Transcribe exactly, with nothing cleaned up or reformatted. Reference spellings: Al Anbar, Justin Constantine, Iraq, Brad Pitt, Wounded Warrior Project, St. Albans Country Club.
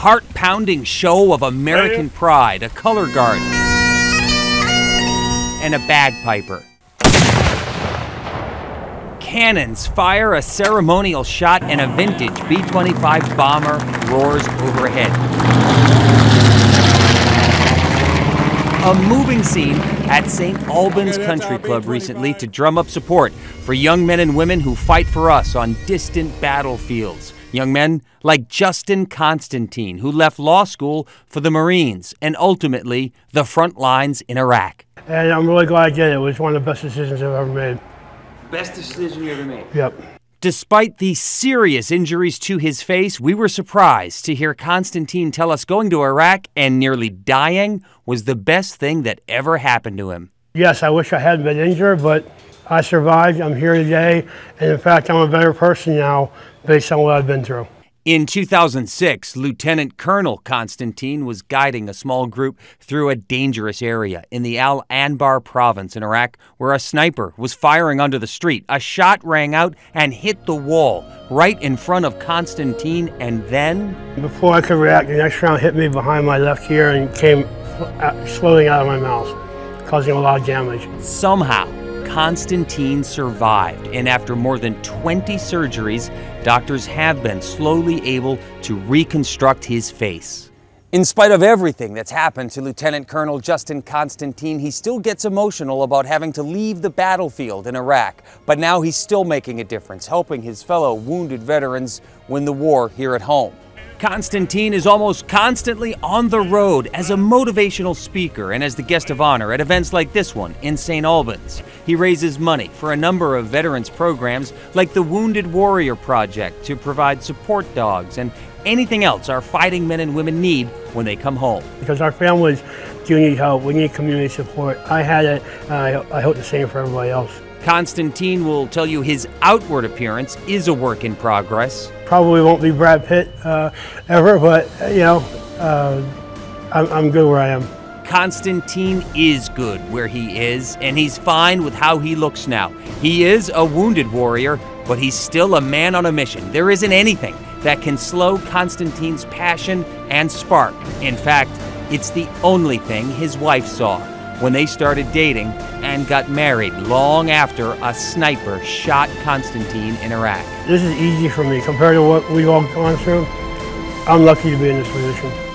heart-pounding show of American pride, a color guard, and a bagpiper. Cannons fire a ceremonial shot and a vintage B twenty-five bomber roars overhead. A moving scene at Saint Albans Country Club recently to drum up support for young men and women who fight for us on distant battlefields. Young men like Justin Constantine, who left law school for the Marines and ultimately the front lines in Iraq. And I'm really glad I did it. It was one of the best decisions I've ever made. Best decision you ever made? Yep. Despite the serious injuries to his face, we were surprised to hear Constantine tell us going to Iraq and nearly dying was the best thing that ever happened to him. Yes, I wish I hadn't been injured, but I survived. I'm here today, and in fact, I'm a better person now based on what I've been through. In two thousand six, Lieutenant Colonel Constantine was guiding a small group through a dangerous area in the Al Anbar province in Iraq, where a sniper was firing under the street. A shot rang out and hit the wall right in front of Constantine, and then... Before I could react, the next round hit me behind my left ear and came slowly out of my mouth, causing a lot of damage. Somehow, Constantine survived, and after more than twenty surgeries, doctors have been slowly able to reconstruct his face. In spite of everything that's happened to Lieutenant Colonel Justin Constantine, he still gets emotional about having to leave the battlefield in Iraq. But now he's still making a difference, helping his fellow wounded veterans win the war here at home. Constantine is almost constantly on the road as a motivational speaker and as the guest of honor at events like this one in Saint Albans. He raises money for a number of veterans programs like the Wounded Warrior Project to provide support dogs and anything else our fighting men and women need when they come home. Because our families do need help, we need community support. I had it, and I, I hope the same for everybody else. Constantine will tell you his outward appearance is a work in progress. Probably won't be Brad Pitt uh, ever, but you know, uh, I'm, I'm good where I am. Constantine is good where he is, and he's fine with how he looks now. He is a wounded warrior, but he's still a man on a mission. There isn't anything that can slow Constantine's passion and spark. In fact, it's the only thing his wife saw when they started dating and got married long after a sniper shot Constantine in Iraq. This is easy for me compared to what we've all gone through. I'm lucky to be in this position.